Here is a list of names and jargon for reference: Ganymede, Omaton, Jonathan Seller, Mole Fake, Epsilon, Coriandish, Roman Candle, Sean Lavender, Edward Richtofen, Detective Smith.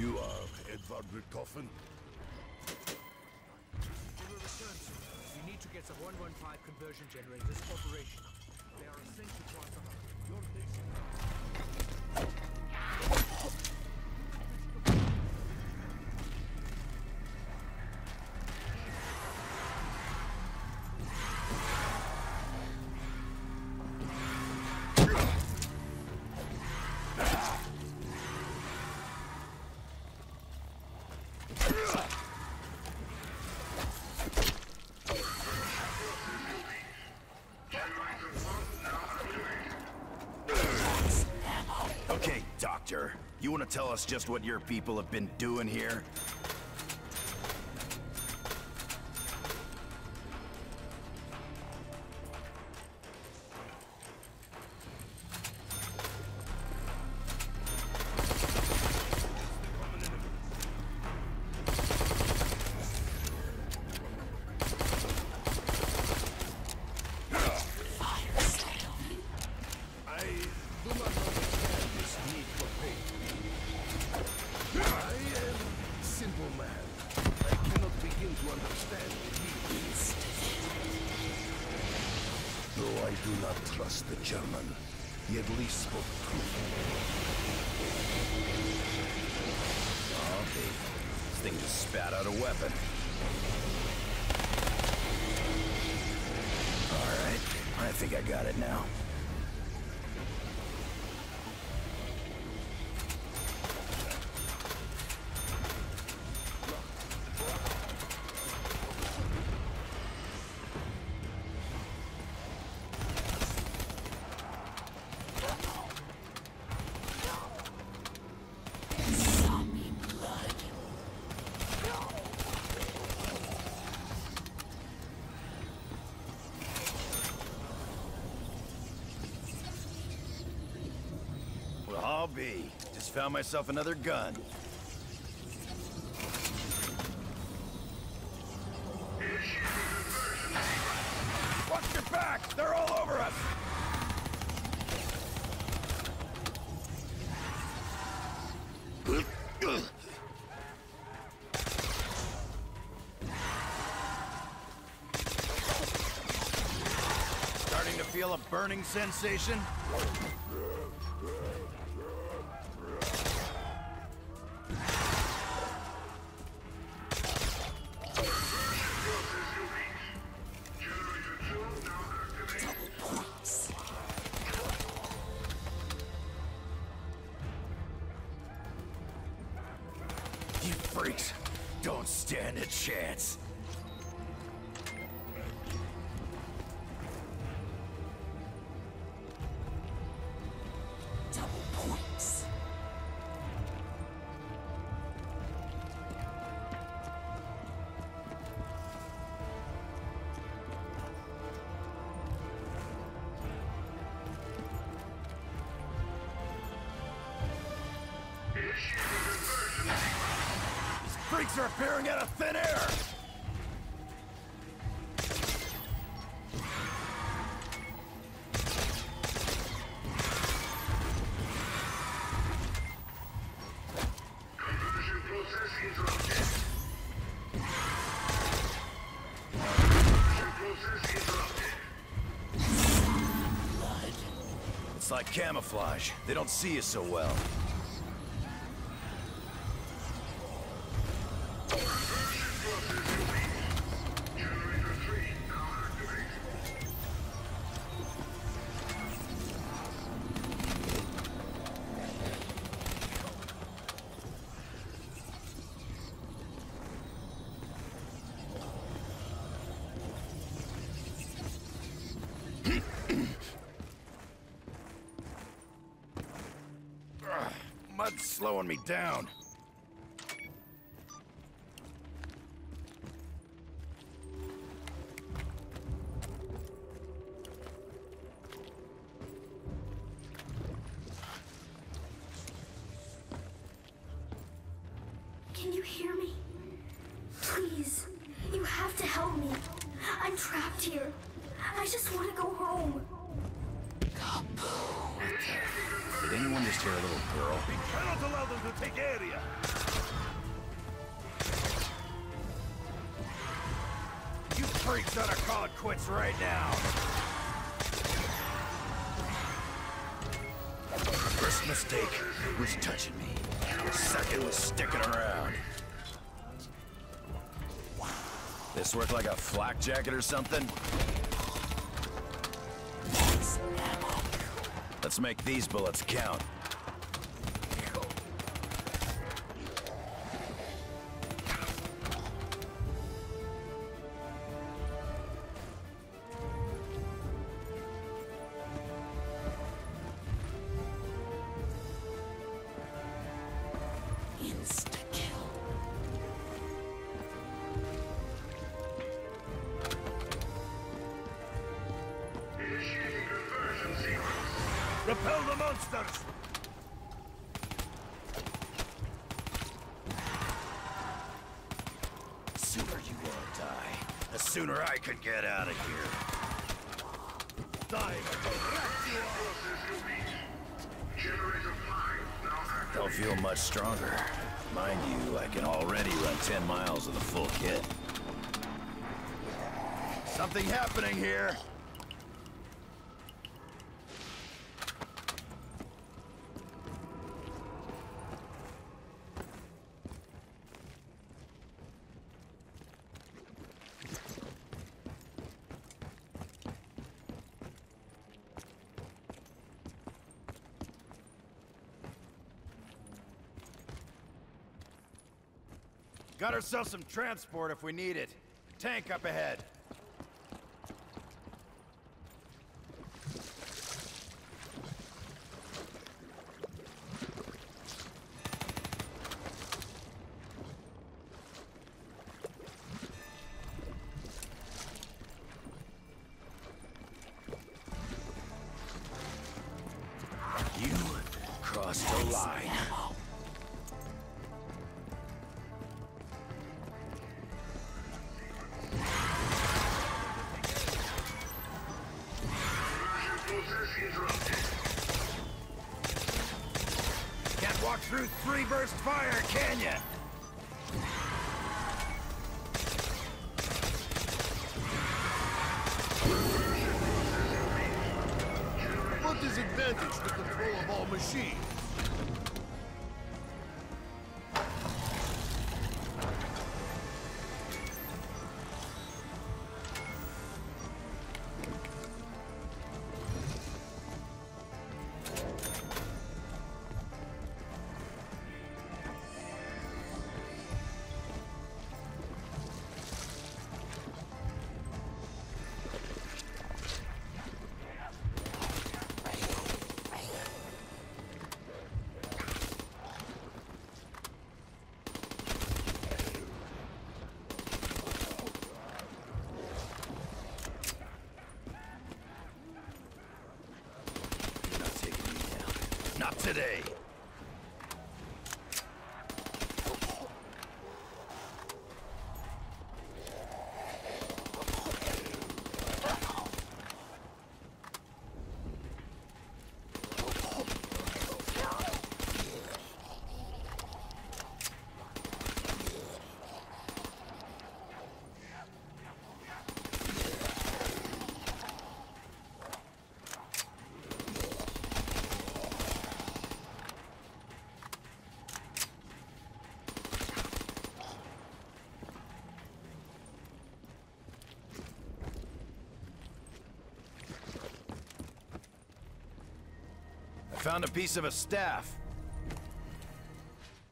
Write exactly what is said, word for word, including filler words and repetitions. You are Edward Richtofen? We will return soon. We need to get the one one five conversion generators operational. They are essential to our survival. Your nation. You want to tell us just what your people have been doing here? The German, he at least spoke truth. Oh, okay. This thing just spat out a weapon. All right, I think I got it now. I'll be. Just found myself another gun. Watch your back! They're all over us! Starting to feel a burning sensation? Freaks don't stand a chance. Double points. Freaks are appearing out of thin air! Conversion process interrupted. Conversion process interrupted. It's like camouflage. They don't see you so well. Mud's slowing me down. Can you hear me? Please, you have to help me. I'm trapped here. I just want to go home. Kaboom. Did anyone just hear a little girl? We cannot allow them to take area! freaks that are calling quits right now. First mistake was touching me. Second was sticking around. This work like a flak jacket or something? Let's make these bullets count. Repel the monsters! The sooner you all die, the sooner I could get out of here. Die! They'll feel much stronger. Mind you, I can already run ten miles with a full kit. Something happening here! Got ourselves some transport if we need it. Tank up ahead. You crossed the line. Can't walk through three burst fire, can ya? What disadvantage the control of all machines? Not today. Found a piece of a staff.